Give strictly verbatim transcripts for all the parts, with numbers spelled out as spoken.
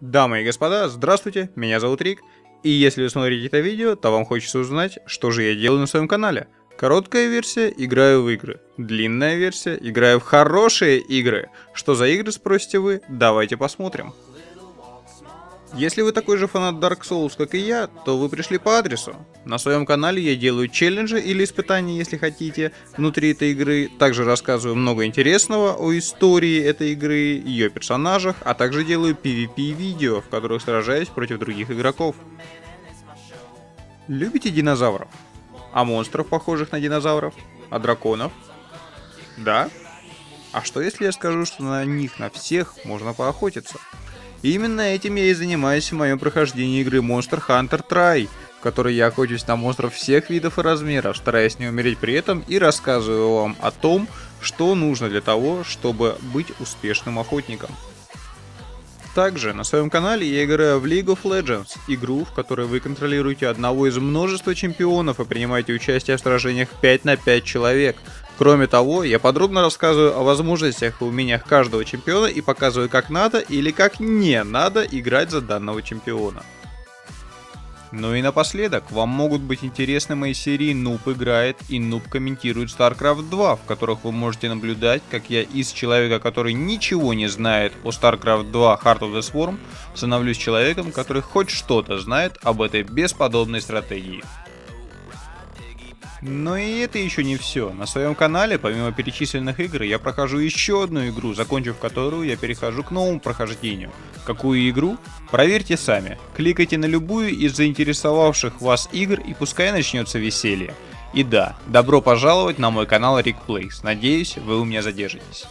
Дамы и господа, здравствуйте, меня зовут Рик, и если вы смотрите это видео, то вам хочется узнать, что же я делаю на своем канале. Короткая версия — играю в игры, длинная версия — играю в хорошие игры. Что за игры, спросите вы? Давайте посмотрим. Если вы такой же фанат Dark Souls, как и я, то вы пришли по адресу. На своем канале я делаю челленджи или испытания, если хотите, внутри этой игры. Также рассказываю много интересного о истории этой игры, ее персонажах, а также делаю PvP-видео, в которых сражаюсь против других игроков. Любите динозавров? А монстров, похожих на динозавров? А драконов? Да? А что если я скажу, что на них, на всех, можно поохотиться? И именно этим я и занимаюсь в моем прохождении игры Monster Hunter Tri, в которой я охочусь на монстров всех видов и размеров, стараясь не умереть при этом, и рассказываю вам о том, что нужно для того, чтобы быть успешным охотником. Также на своем канале я играю в League of Legends, игру, в которой вы контролируете одного из множества чемпионов и принимаете участие в сражениях пять на пять человек. Кроме того, я подробно рассказываю о возможностях и умениях каждого чемпиона и показываю, как надо или как не надо играть за данного чемпиона. Ну и напоследок, вам могут быть интересны мои серии «Нуб играет» и «Нуб комментирует StarCraft два», в которых вы можете наблюдать, как я из человека, который ничего не знает о StarCraft два Heart of the Swarm, становлюсь человеком, который хоть что-то знает об этой бесподобной стратегии. Но и это еще не все. На своем канале, помимо перечисленных игр, я прохожу еще одну игру, закончив которую я перехожу к новому прохождению. Какую игру? Проверьте сами. Кликайте на любую из заинтересовавших вас игр, и пускай начнется веселье. И да, добро пожаловать на мой канал RIKPLAYS. Надеюсь, вы у меня задержитесь.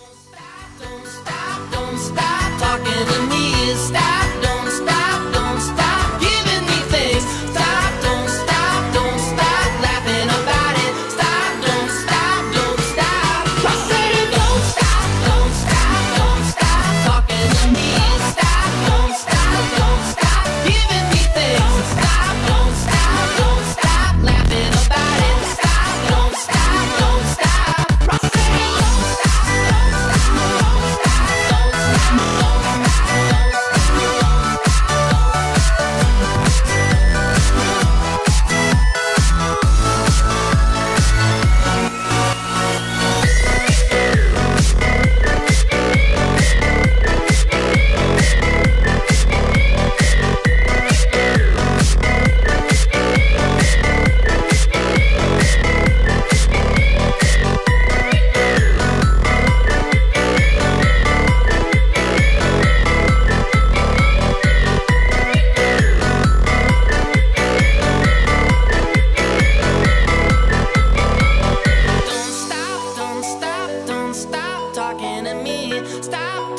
Stop.